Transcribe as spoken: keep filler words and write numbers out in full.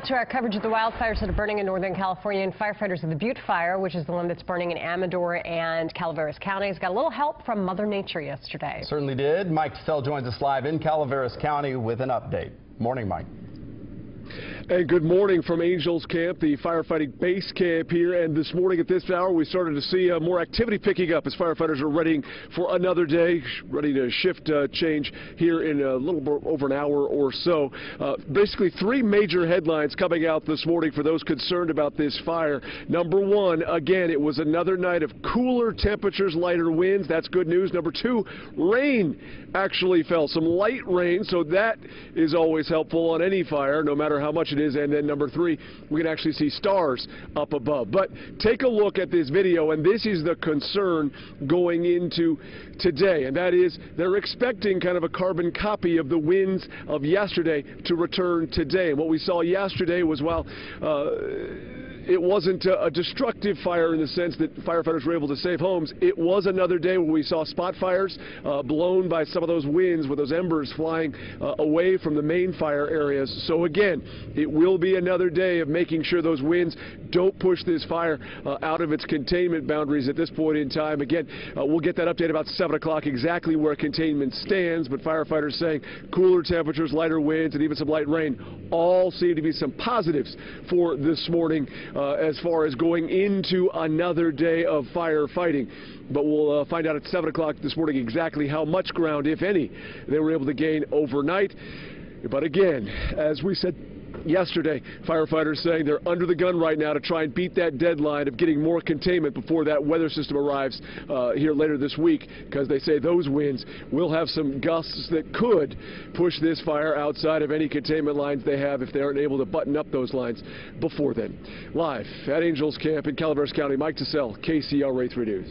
now to our coverage of the wildfires that are burning in Northern California, and firefighters of the Butte Fire, which is the one that's burning in Amador and Calaveras counties, got a little help from Mother Nature yesterday. Certainly did. Mike Teselle joins us live in Calaveras County with an update. Morning, Mike. And good morning from Angels Camp, the firefighting base camp here. And this morning at this hour, we started to see uh, more activity picking up as firefighters are ready for another day, ready to shift uh, change here in a little more, over an hour or so. Uh, basically, three major headlines coming out this morning for those concerned about this fire. Number one, again, it was another night of cooler temperatures, lighter winds. That's good news. Number two, rain actually fell, some light rain. So that is always helpful on any fire, no matter how much it is. And then number three, we can actually see stars up above. But take a look at this video, and this is the concern going into today, and that is they're expecting kind of a carbon copy of the winds of yesterday to return today. What we saw yesterday was, while uh, it wasn't a destructive fire in the sense that firefighters were able to save homes, it was another day where we saw spot fires uh, blown by some of those winds, with those embers flying uh, away from the main fire areas. So again, it will be another day of making sure those winds don't push this fire uh, out of its containment boundaries at this point in time. Again, uh, we'll get that update about seven o'clock, exactly where containment stands, but firefighters saying cooler temperatures, lighter winds, and even some light rain all seem to be some positives for this morning. Uh, as far as going into another day of firefighting. But we'll uh, find out at seven o'clock this morning exactly how much ground, if any, they were able to gain overnight. But again, as we said yesterday, firefighters saying they're under the gun right now to try and beat that deadline of getting more containment before that weather system arrives uh, here later this week, because they say those winds will have some gusts that could push this fire outside of any containment lines they have if they aren't able to button up those lines before then. Live at Angels Camp in Calaveras County, Mike Teselle, K C R A three News.